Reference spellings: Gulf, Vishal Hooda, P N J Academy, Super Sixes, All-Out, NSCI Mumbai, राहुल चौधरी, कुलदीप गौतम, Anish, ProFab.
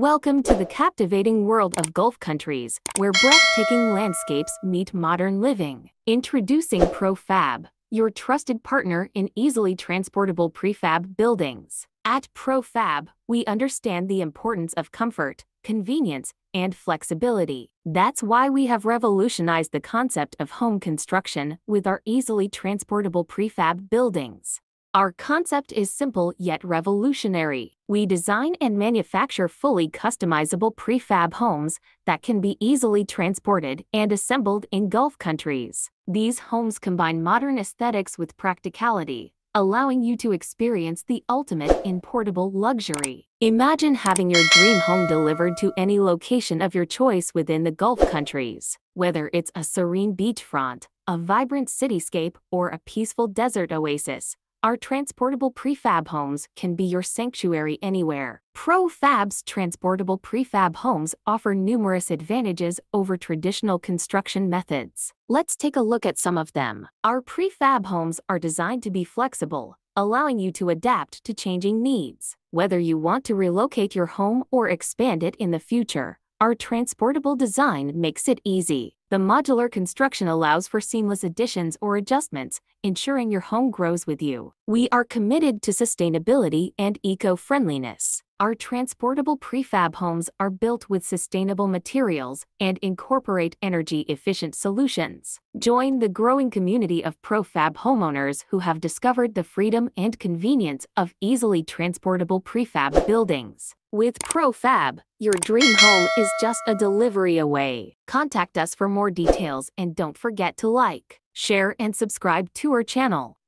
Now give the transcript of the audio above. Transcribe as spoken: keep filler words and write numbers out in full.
Welcome to the captivating world of Gulf countries, where breathtaking landscapes meet modern living. Introducing ProFab, your trusted partner in easily transportable prefab buildings. At ProFab, we understand the importance of comfort, convenience, and flexibility. That's why we have revolutionized the concept of home construction with our easily transportable prefab buildings. Our concept is simple yet revolutionary. We design and manufacture fully customizable prefab homes that can be easily transported and assembled in Gulf countries. These homes combine modern aesthetics with practicality, allowing you to experience the ultimate in portable luxury. Imagine having your dream home delivered to any location of your choice within the Gulf countries, whether it's a serene beachfront, a vibrant cityscape, or a peaceful desert oasis. Our transportable prefab homes can be your sanctuary anywhere. ProFab's transportable prefab homes offer numerous advantages over traditional construction methods. Let's take a look at some of them. Our prefab homes are designed to be flexible, allowing you to adapt to changing needs. Whether you want to relocate your home or expand it in the future, our transportable design makes it easy. The modular construction allows for seamless additions or adjustments, ensuring your home grows with you. We are committed to sustainability and eco-friendliness. Our transportable prefab homes are built with sustainable materials and incorporate energy-efficient solutions. Join the growing community of ProFab homeowners who have discovered the freedom and convenience of easily transportable prefab buildings. With ProFab, your dream home is just a delivery away. Contact us for more details and don't forget to like, share, and subscribe to our channel.